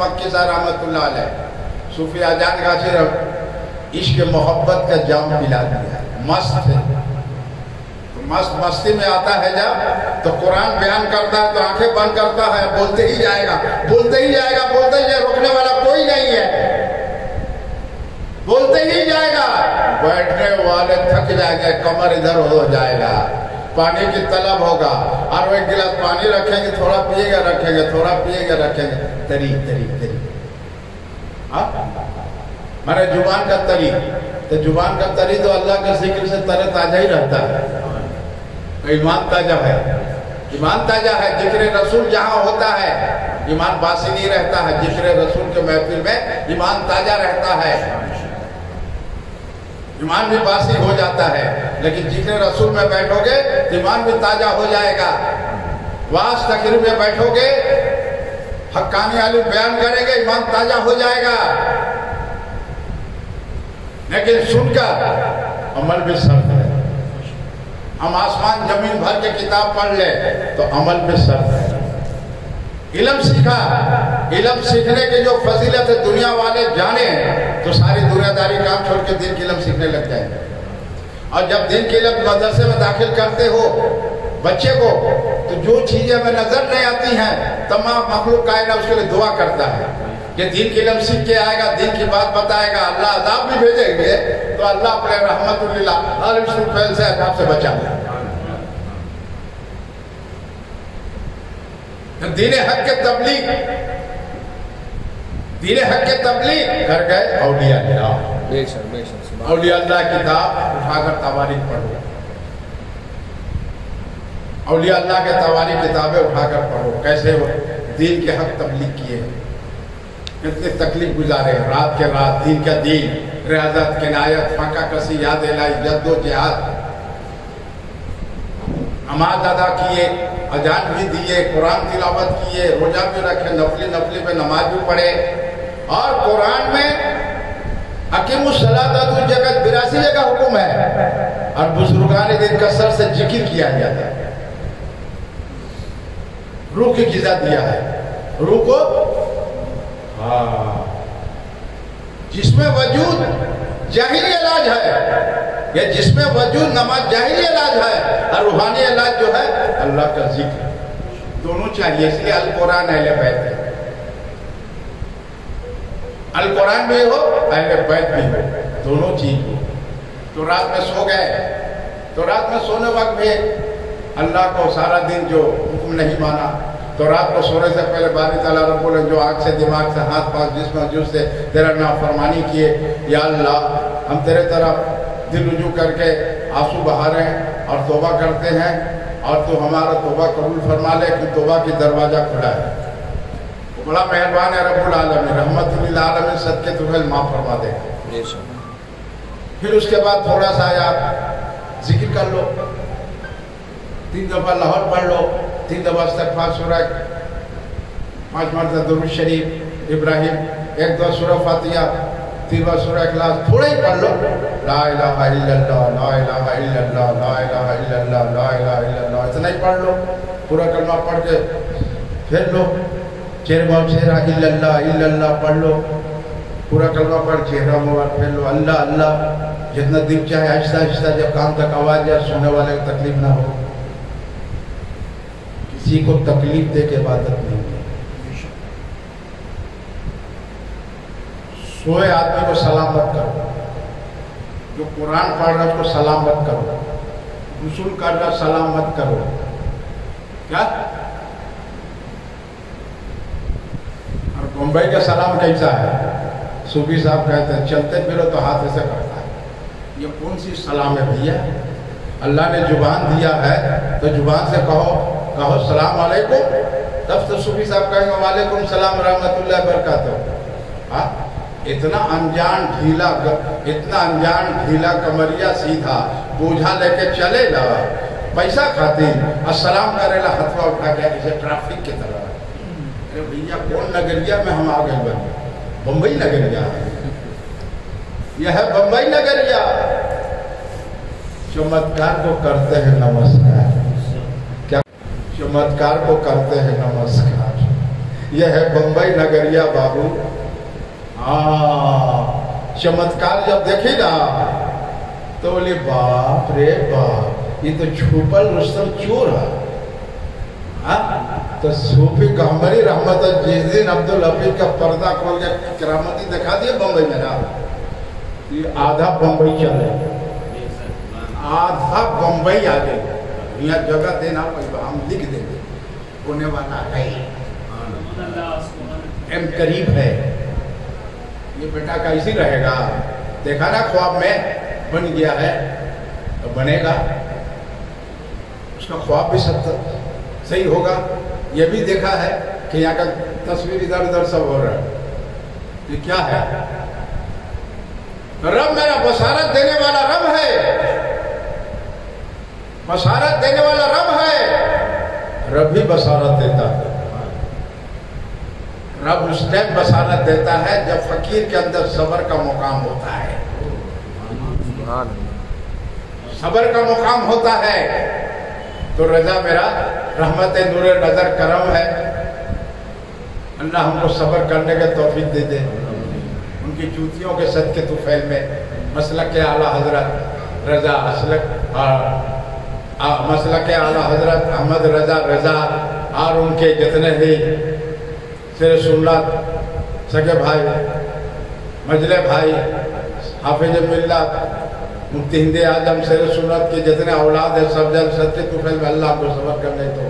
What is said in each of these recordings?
मक्की साहब रहमतुल्लाह अलैह सूफी आजाद का सिर्फ इश्क मोहब्बत का जाम पिला दिया। मस्त है तो मस्ती में आता है जब तो कुरान बयान करता है तो आंखें बंद करता है, बोलते ही जाएगा बोलते ही जाएगा बोलते ही जाएगा, रोकने वाला कोई नहीं है, बोलते ही जाएगा। बैठने वाले थक जाएगा, कमर इधर हो जाएगा, पानी की तलब होगा, और एक गिलास पानी रखेंगे, थोड़ा पिएगा रखेंगे, थोड़ा पिएगा रखेंगे, तरीक तरीक तरीक। हमारे जुबान का तरीक तो जुबान का तरीक तो अल्लाह के जिक्र से तरह ताजा ही रहता है, ईमान ताजा है, ईमान ताजा है। जिक्र रसूल जहाँ होता है ईमान बासी नहीं रहता है, जिक्र रसूल के महफिल में ईमान ताजा रहता है, ईमान भी बासी हो जाता है। लेकिन जिक्र रसूल में बैठोगे तो ईमान भी ताजा हो जाएगा। वास तकरीर में बैठोगे, हक्कानी आलू बयान करेंगे, ईमान ताजा हो जाएगा। लेकिन सुनकर अमल भी शर्त है। हम आसमान जमीन भर के किताब पढ़ ले तो अमल भी शर्त है। इलम सीखा, इलम सीखने के जो फजीलत है दुनिया वाले जाने तो सारी दुनियादारी काम छोड़ के दिन की इलम सीखने लग जाए। और जब दिन की इलम मदरसे में दाखिल करते हो बच्चे को तो जो चीजें हमें नजर नहीं आती हैं तमाम मखलूक कायनात उसके लिए दुआ करता है कि दिन की इलम सीख के आएगा, दिन की बात बताएगा, अल्लाह अज़ाब भी भेजेंगे तो अल्लाह अपने रहमत से अज़ाब से बचा। दीने हक के तबलीग, दीने हक के तबलीग घर गए औलिया अल्लाह, औलिया अल्लाह किताब उठाकर तवारीख पढ़ो, औलिया अल्लाह के तवारीख किताबें उठाकर पढ़ो। कैसे दीन के हक तबलीग किए, कितनी तकलीफ गुजारे, रात के रात, दिन का दिन, रियाजत, किनायत, फाका कसी, याद इलाही, जद्दोजहद, नमाज अदा किए, अजान भी दिए, कुरान तिलावत किए, रोजा भी रखे, नफली नफली में नमाज भी पढ़े। और कुरान में अकीमुस्सलात उस जगह 82 जगह हुक्म है और बुजुर्गान दिन कसर से जिक्र किया गया है, रूह की गिजा दिया है, रूह को जिसमें वजूद जाहिरी इलाज है, ये जिसमें वजूद नमाज जाहिरी इलाज है और रूहानी इलाज जो है अल्लाह का जिक्र, दोनों चाहिए। इसलिए अल कुरान अहले बैत है, अल कुरान भी हो अहले बैत भी हो, दोनों चीज हो। तो रात में सो गए तो रात में सोने वक्त भी अल्लाह को सारा दिन जो हुक्म नहीं माना तो रात को सोने से पहले बारी ताला रब्बुल जो आँख से दिमाग से हाथ पास जिसमें जुस से तेरा नाफरमानी किए, या अल्लाह हम तेरे तरफ दिल रुजू करके आंसू बहा रहे हैं और तोबा करते हैं और तू हमारा तोबा कबूल फरमा ले कि तोबा की दरवाज़ा खुला है, तो बड़ा मेहरबान है रब्बुल आलमीन, रहमतुल आलमीन, सदके तुगल माफ़ फरमा दे। फिर उसके बाद थोड़ा सा आप जिक्र कर लो, 3 दफ़ा लाहौर पढ़ लो, 3 दफ़ा इस्तग़फ़ार सूरह, 5 मरतबा दुरूद शरीफ इब्राहिम, 1 दफ़ा सूरह फातिहा, 3 बार सूरह इखलास, थोड़ा ही पढ़ लो, ला इलाहा इल्लल्लाह ला इलाहा इल्लल्लाह ला इलाहा इल्लल्लाह ला इलाहा इल्लल्लाह, इतना ही पढ़ लो, पूरा कलमा पढ़ के फिर लो, 4 बार 4 इल्लल्लाह इल्लल्लाह पढ़ लो, पूरा कलमा पढ़ 4 बार फिर लो, अल्लाह अल्लाह, जितना दिल चाहे आहिस्ता आहिस्ता, जब कान तक आवाज़ या सुनने वाले को तकलीफ ना हो, किसी को तकलीफ दे के इबादत नहीं। सोए आदमी को सलाम मत करो, जो कुरान पढ़ रहा है उसको सलाम मत करो, गुस्ल कर रहा सलाम मत करो, क्या और मुंबई का सलाम कैसा है? सूफी साहब कहते हैं चलते फिरो तो हाथ ऐसे करता है, ये कौन सी सलाम है भैया? अल्लाह ने जुबान दिया है तो जुबान से कहो सलाम वालेकुम, तब तो सूफी साहब कहेंगे वालेकुम सलाम रहमतुल्लाह बरकातहू। हाँ, इतना अनजान ढीला कमरिया सीधा बोझा लेके चले ला पैसा खातिर अस्सलाम करेला हथवा उठा के, जैसे ट्रैफिक की तरह। अरे भैया कौन नगरिया में हम आ गए बने? बम्बई नगरिया है, यह है बम्बई नगरिया। चमत्कार को करते हैं नमस्कार, क्या चमत्कार को करते हैं नमस्कार, यह है बम्बई नगरिया बाबू। हाँ, चमत्कार जब देखी ना तो बोले बाप रे बाप, ये तो छुपल रुस्तम चोर है। तो सूफी कामरी रहमत जिस दिन अब्दुल हफीज का पर्दा खोल के करामती दिखा दिए बम्बई में ना, ये आधा बम्बई चले, आधा बम्बई आ गए। यहाँ जगह देना हम लिख देंगे, होने वाला है, एम करीब है। ये बेटा कैसी रहेगा, देखा ना ख्वाब में बन गया है तो बनेगा, उसका ख्वाब भी सब सही होगा। ये भी देखा है कि यहाँ का तस्वीर इधर उधर सब हो रहा है, ये क्या है? रब मेरा बशारत देने वाला रब है, बशारत देने वाला रब है। रब भी बशारत देता है, रब उस टाइम बशारत देता है जब फकीर के अंदर सबर का मुकाम होता है, सबर का मुकाम होता है तो रजा मेरा रहमत नूर नजर करम है। अल्लाह हमको सबर करने के तौफीक दे दे, उनकी जूतियों के सदके तुफैल में मसलक के आला हजरत रजा असलक मसलक आला हजरत अहमद रजा रजा और उनके जितने भी सिर सुन्नत सगे भाई मजले भाई हाफिज मिल्लत मुफ्ती हिंद आजम सिर सुन्नत के जितने औलाद है सब जन सत्य तुफैल में अल्लाह को सबर करने तो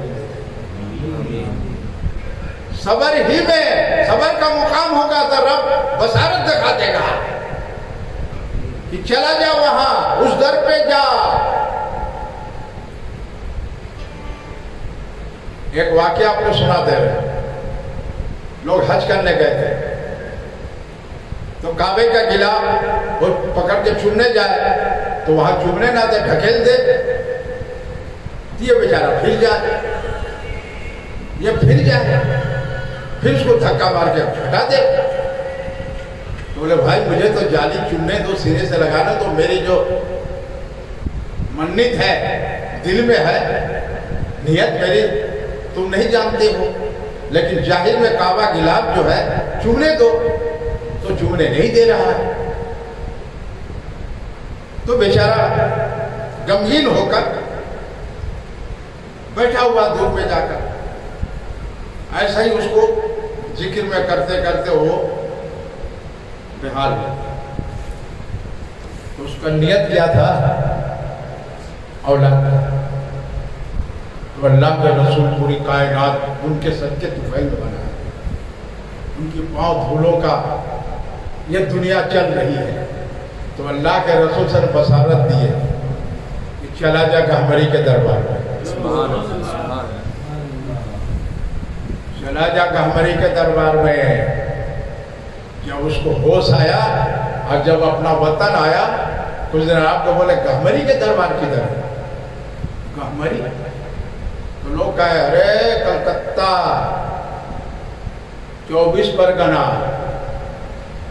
सबर ही में सबर का मुकाम होगा तो रब बशारत दिखा देगा कि चला जा वहां उस दर पे जा। एक वाकया आपको सुना दे रहे, लोग हज करने गए थे तो काबे का गिलाफ वो पकड़ के चुमने जाए तो वहां चुमने ना दे, ढकेल दे, ये बेचारा फिर जाए, ये फिर जाए, फिर उसको धक्का मार के हटा दे। तो बोले भाई मुझे तो जाली चुमने दो, सिरे से लगाना तो मेरी जो मन्नत है दिल में है नियत मेरी तुम नहीं जानते हो, लेकिन जाहिर में काबा गिलाफ जो है चुमने दो, तो चुमने नहीं दे रहा है। तो बेचारा गमगीन होकर बैठा हुआ धूप में जाकर, ऐसा ही उसको जिक्र में करते करते वो बेहाल। तो उसका नियत क्या था? औलाद। अल्लाह के रसूल पूरी कायनात उनके सच्चे तुफैल में बना है, उनकी पाँव धूलों का ये दुनिया चल रही है, तो अल्लाह के रसूल सर बशारत दिए कि चला जा गहमरी के दरबार में, चला जा गहमरी के दरबार में। जब उसको होश आया और जब अपना वतन आया कुछ दिन आपको बोले गहमरी के दरबार की तरफ गहमरी, तो लोग कहे अरे कलकत्ता 24 परगना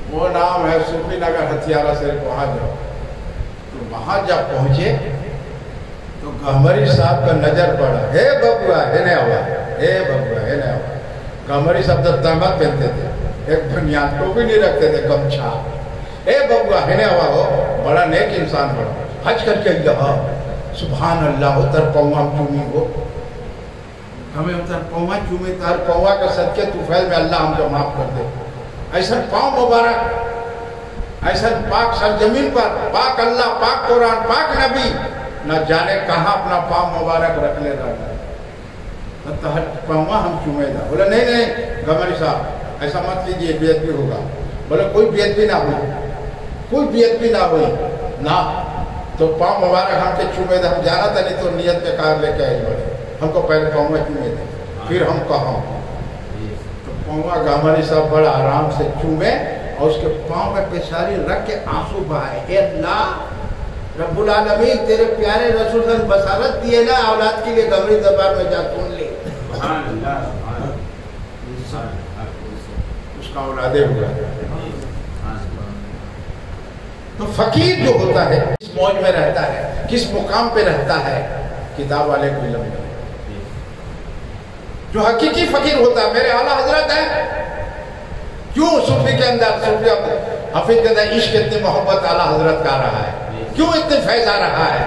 वो नाम है, सूफी नगर हथियारा से वहां जाओ। तो वहां जब पहुंचे तो गहमरी साहब का नजर पड़ा, हे बबुआ हे नया, हे बबुआ हे नया। गहमरी साहब जब तांबा पहनते थे, एक बुनियाद को भी नहीं रखते थे, गमछा, हे बबुआ हे नया हो, बड़ा नेक इंसान बड़ा, हज करके गया, सुभान अल्लाह, उतर पौवा चूमी हो, हमें उतर पौवा चूमे, तर पौवा का सदके तुफैल में अल्लाह हमको माफ कर दे। ऐसा पाँव मुबारक, ऐसा पाक सरजमीन पर पाक अल्लाह, पाक कुरान, पाक नबी, न जाने कहाँ अपना पाँव मुबारक रखने लगा। तो हर पौवा हम चूमेगा। बोले नहीं नहीं गमरी साहब ऐसा मत कीजिए, बेअदबी होगा। बोले कोई बेअदबी ना हुई, कोई बेअदबी ना हुई ना, तो पाँव मुबारक हमके चूमेगा, हम जाना था नहीं तो नियत के कार लेके आए, बोले हमको पहले पौवा चूमे थे फिर हम कहा। तो पौवा गामरी साहब बड़ा आराम से चूमे और उसके पाँव में पेशारी रख के आंसू बहाए, हे अल्लाह रब्बुल आलमीन तेरे प्यारे रसूल ने बशारत दिए ना, औलाद के लिए गमरी दरबार में जा चूम ले। उसका औलादे हुआ। तो फकीर जो होता है किस मौज में रहता है, किस मुकाम पे रहता है, किताब वाले को इल्म जो हकीकी फकीर होता है। मेरे आला हजरत है क्यों सूफी के अंदर सूफी हफीज के अंदर इश्क इतनी मोहब्बत आला हजरत का आ रहा है, क्यों इतने फैज आ रहा है?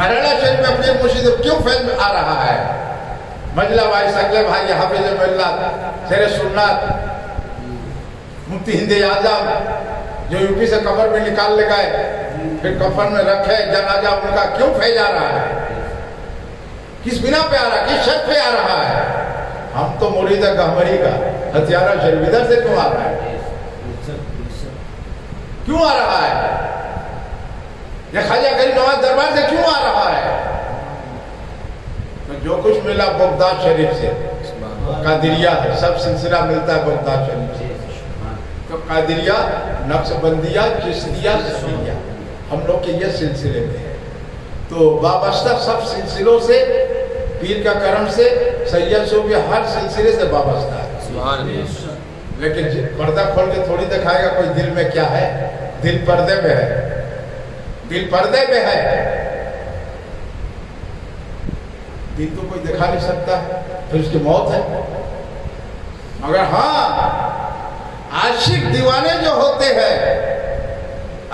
मराना शरीफ में अपने मुर्शिद क्यों फैज आ रहा है? मजला भाई सकले भाई हाफिज शेर सुन्नत मुफ्ती हिंदी आजम जो यूपी से कबर में निकाल ले गए फिर कफन में रखे जनाजा उनका क्यों फैज आ रहा है? किस बिना पे आ रहा है? किस शर्त पे आ रहा है? हम तो मुरीद गहमरी का हथियारा शर्मिदर से क्यों आ रहा है? क्यों आ रहा है? या ख्वाजा करीम नवाज दरबार से क्यों आ रहा है? तो जो कुछ मिला बगदाद शरीफ से, कादिरिया सब सिलसिला मिलता है बगदाद शरीफ से। तो कादिरिया नक्शबंदिया चिश्तिया सूफिया हम लोग के ये सिलसिले में है। तो वाबस्ता सब सिलसिलों से पीर का कर्म से सैयद सूफी हर सिलसिले से वाबस्ता है। सुभान अल्लाह। लेकिन पर्दा खोल के थोड़ी दिखाएगा कोई दिल में क्या है, दिल पर्दे में है, दिल पर्दे में है, दिल तो कोई दिखा नहीं सकता फिर उसकी मौत है। मगर हाँ, आशिक दीवाने जो होते हैं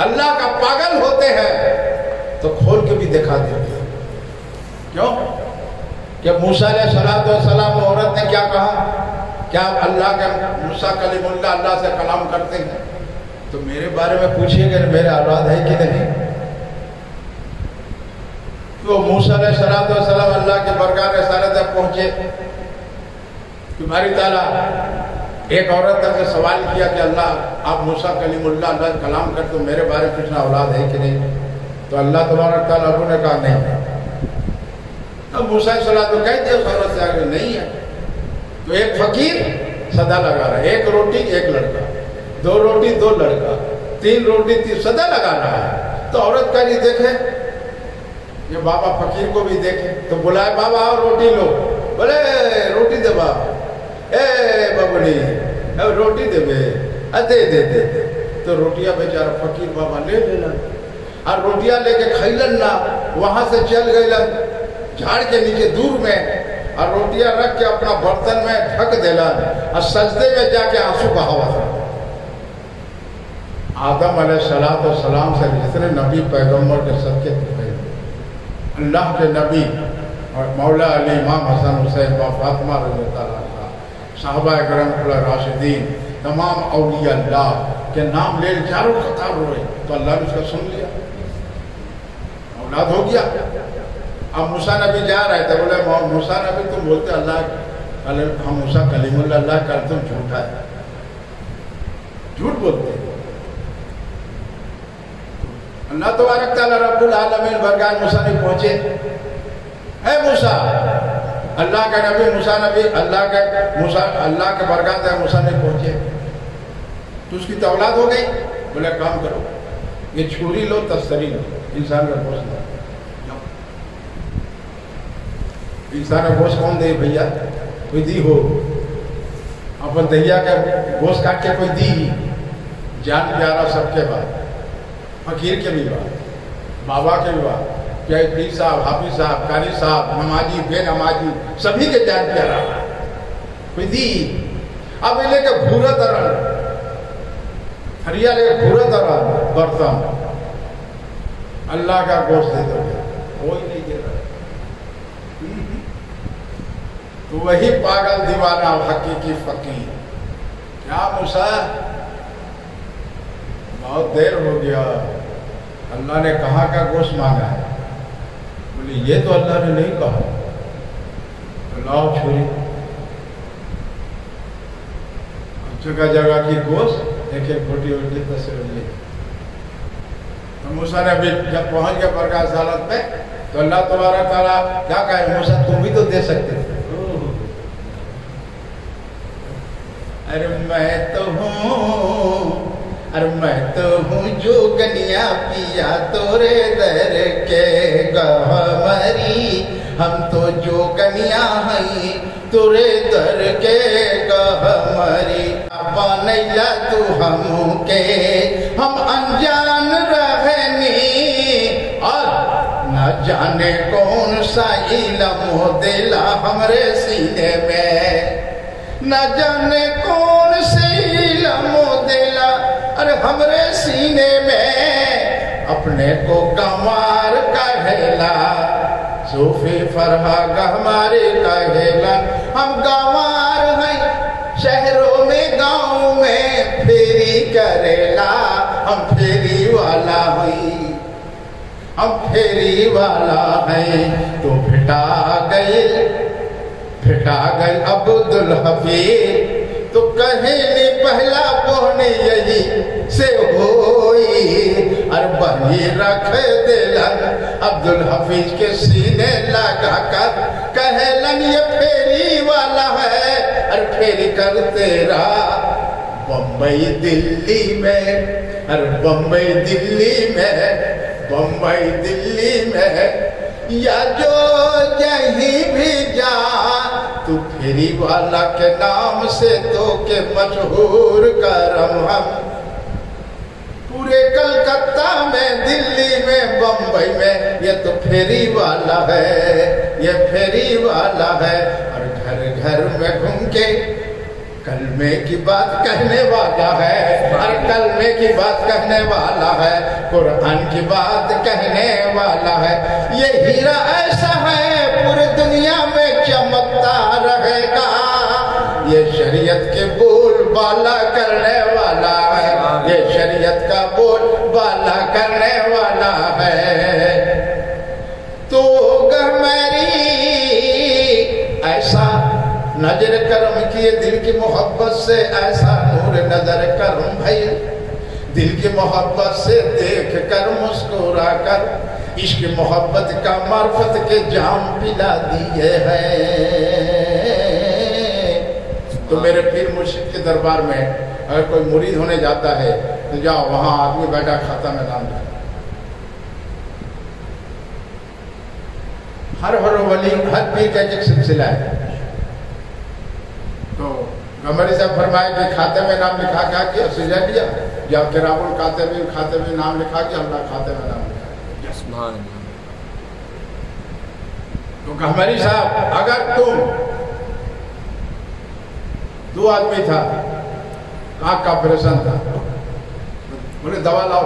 अल्लाह का पागल होते हैं तो खोल के भी दिखा देते हैं। क्यों? कि मूसा अलैहिस्सलाम औरत ने क्या कहा, क्या अल्लाह का मूसा कलीमुल्लाह अल्लाह से कलाम करते हैं? तो मेरे बारे में पूछिएगा मेरे औलाद है कि नहीं। तो मूसा अलैहिस्सलाम अल्लाह के बरगाह रिसालत तक पहुंचे, तुम्हारी ताला एक औरत ने सवाल किया कि अल्लाह आप मूसा कलीमुल्लाह अल्लाह से कलाम करते हो, मेरे बारे में पूछना औलाद है कि नहीं? तो अल्लाह तबारक तआला ने कहा नहीं। अब मूसा सलाह तो कह दिया नहीं है। तो एक फकीर सदा लगा रहा है, एक रोटी एक लड़का, दो रोटी दो लड़का, तीन रोटी तीन सदा लगा रहा है। तो औरत का ये देखे, ये बाबा फकीर को भी देखे तो बुलाए, बाबा आओ रोटी लो। बोले रोटी दे बाबा, ए बबली अब रोटी दे बे, दे दे दे दे। तो रोटियां बेचारा फकीर बाबा ले लेना और रोटियां लेके खैलन ना, वहां से चल गए झाड़ के नीचे दूर में और रोटियां रख के अपना बर्तन में ढक देला और सजदे में जाके आंसू बहावा था। आदम अलैहिस्सलाम से जितने नबी पैगम्बर के सबके अल्लाह के नबी और मौला अली इमाम हसन हुसैन व फातिमा रज़ियल्लाहु सहाबा करम राशिदीन तमाम औलिया अल्लाह के नाम ले चारों खताब रोए तो अल्लाह ने उसका सुन लिया, औलाद हो गया। अब मूसा नबी जा रहे थे, बोले मूसा नबी तुम बोलते अल्लाह हम मूसा कलीमुल्लाह अल्लाह कर, तुम झूठा है, झूठ बोलते। अल्लाह तबारक तआला रब्बुल आलमीन बरगाह मूसा नबी पहुंचे, है मूसा अल्लाह का नबी, मूसा नबी अल्लाह का, मूसा अल्लाह के बरगाह तक मूसा नबी पहुंचे तो उसकी तो औलाद हो गई। बोले काम करो ये छुरी लो, तस्तरी लो, इंसान का गोश्त लो। इंसान का गोश्त कौन दे भैया? कोई दी हो अपन दहिया का गोश्त काट के कोई दी, जान प्यारा सबके बाद, फकीर के भी बात, बाबा के भी बात, क्या पीर साहब हाफिज साहब कारी साहब नमाजी बेनमाजी सभी के जान प्यारा कोई दी। अब ये लेके भूरा तरल हरिया लेके भूरा तरल बर्तन अल्लाह का गोश्त दे दो, कोई नहीं दे रहा। तो वही पागल दीवाना हकीकी फकीर, क्या मूसा बहुत देर हो गया, अल्लाह ने कहाँ का गोश्त मांगा है? बोले ये तो अल्लाह ने नहीं कहा। तो लाओ छुरी, जगह जगह की गोश्त एक एक गोटी उल्टी तस्वीर ली। तो मूसा ने अभी जब पहुंच गया बरगाह हालत में तो अल्लाह तबारक तआला क्या कहे, मूसा तुम भी तो दे सकते थे। अरे मैं तो हूँ, अरे मैं तो हूँ जोगनिया पिया तोरे दर के गहमरी, हम तो जोगनिया हैं तोरे दर के गहमरी, बनैया तू हमके हम अनजान रहनी और न जाने कौन सा इलम दिला हमरे सीने में, न जाने कौन से इलमो दिला, अरे हमरे सीने में अपने को गंवार कहला। सूफी फरहाग हमारे कहला। हम गंवार हैं शहरों में गाँव में फेरी करेला। हम फेरी वाला हैं, हम फेरी वाला हैं। तो फिटा गई अब्दुल हफीर, तो कहने पहला बोहनी यही से होई। और बही रख दिलन अब्दुल हफीज के सीने लगा कर कहलन ये फेरी वाला है। और फेरी कर तेरा बम्बई दिल्ली में, और बम्बई दिल्ली में या जो कहीं भी जा तू फेरी वाला के नाम से तो के मशहूर करम। हम पूरे कलकत्ता में, दिल्ली में, बम्बई में, ये तो फेरी वाला है, ये फेरी वाला है। और घर घर में घूम के कलमे की बात कहने वाला है। हर कलमे की बात कहने वाला है, कुरान की बात कहने वाला है। ये हीरा ऐसा है पूरी दुनिया में चमकता रहेगा। ये शरीयत के बोल बाला करने वाला है, ये शरीयत का बोल बाला करने वाला है। तो गहरी ऐसा नजर करम किए दिल की मोहब्बत से, ऐसा नूर नजर करम भैया दिल की मोहब्बत से देख कर मुस्कुरा कर इश्क मोहब्बत का मार्फत के जाम पिला दिए हैं। तो मेरे पीर मुर्शिद के दरबार में अगर कोई मुरीद होने जाता है तो जाओ वहां आदमी बैठा खाता में नाम लिखा। हर वली हर पीर का एक सिलसिला है। गमरी साहब फरमाए कि खाते में नाम लिखा क्या किया सुझा दिया या किराबुल खाते में नाम लिखा कि अल्लाह खाते में नाम लिखा। तो गमरी साहब अगर तुम दो आदमी था, आँख का ऑपरेशन था, बोले दवा लाओ,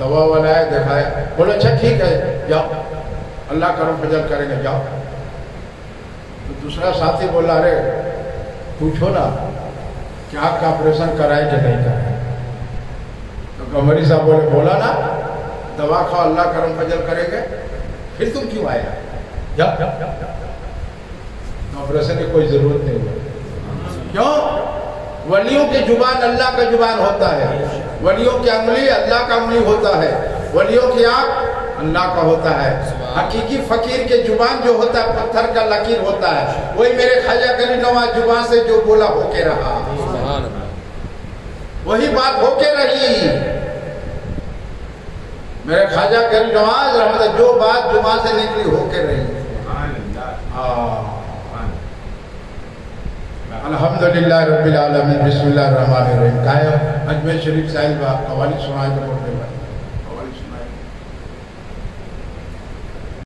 दवा वाला है दिखाया, बोले अच्छा ठीक है जाओ अल्लाह करम फजल करेंगे जाओ। तो दूसरा साथी बोला अरे पूछो ना क्या आपका ऑपरेशन कराए कि नहीं कराए। तो गंवरी साहब बोले बोला ना दवा खाओ अल्लाह करम फजल करेंगे, फिर तुम क्यों आया जा। तो ऑपरेशन की कोई जरूरत नहीं है। क्यों? वलियों की जुबान अल्लाह का जुबान होता है, वलियों की अंगली अल्लाह का अंगली होता है, वलियों की आँख अल्लाह का होता है। हकीकी फकीर के जुबान जो होता है पत्थर का लकीर होता है, वही मेरे ख्वाजा करी नवाज जुबान से जो बोला होके रहा, वही बात होके रही। मेरे ख्वाजा करी नवाज रहमत जो बात जुबान से निकली होके रही। अल्हम्दुलिल्लाह रब्बिल आलमीन, बिस्मिल्लाहिर रहमानिर रहीम। कायम अजमेर शरीफ साहिब का हवाली सुनाए।